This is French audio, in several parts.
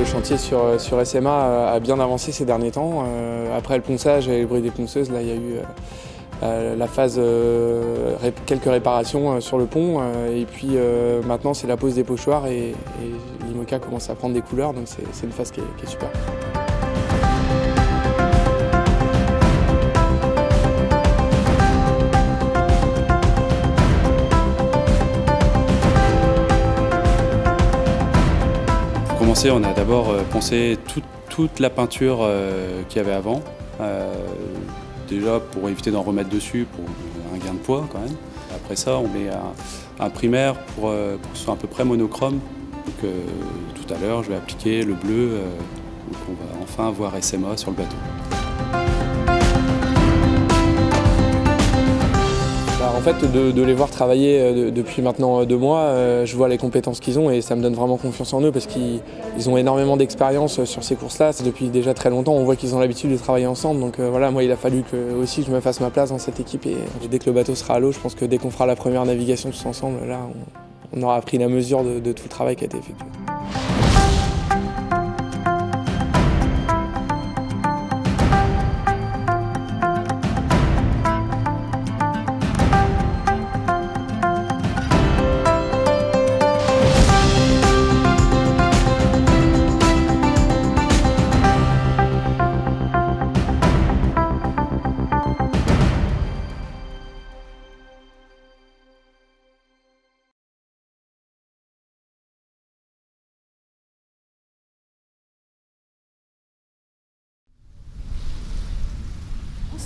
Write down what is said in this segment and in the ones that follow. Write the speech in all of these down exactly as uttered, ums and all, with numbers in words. le chantier sur, sur S M A a bien avancé ces derniers temps. Après le ponçage et le bruit des ponceuses, là il y a eu Euh, la phase euh, ré quelques réparations euh, sur le pont euh, et puis euh, maintenant c'est la pose des pochoirs et, et l'IMOCA commence à prendre des couleurs, donc c'est une phase qui est, qui est super. Pour commencer, on a d'abord euh, poncé tout, toute la peinture euh, qu'il y avait avant. Euh, Déjà pour éviter d'en remettre dessus, pour un gain de poids quand même. Après ça, on met un, un primaire pour, euh, pour que ce soit à peu près monochrome. Donc euh, tout à l'heure, je vais appliquer le bleu. Euh, donc on va enfin avoir S M A sur le bateau. Alors, en fait, de, de les voir travailler euh, depuis maintenant euh, deux mois, euh, je vois les compétences qu'ils ont et ça me donne vraiment confiance en eux parce qu'ils ont énormément d'expérience sur ces courses-là. Depuis déjà très longtemps, on voit qu'ils ont l'habitude de travailler ensemble. Donc euh, voilà, moi, il a fallu que aussi je me fasse ma place dans cette équipe. Et, et dès que le bateau sera à l'eau, je pense que dès qu'on fera la première navigation tous ensemble, là, on, on aura pris la mesure de, de tout le travail qui a été effectué.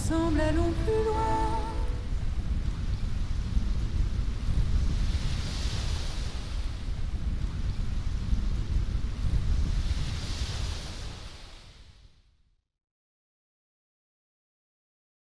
Ensemble, allons plus loin.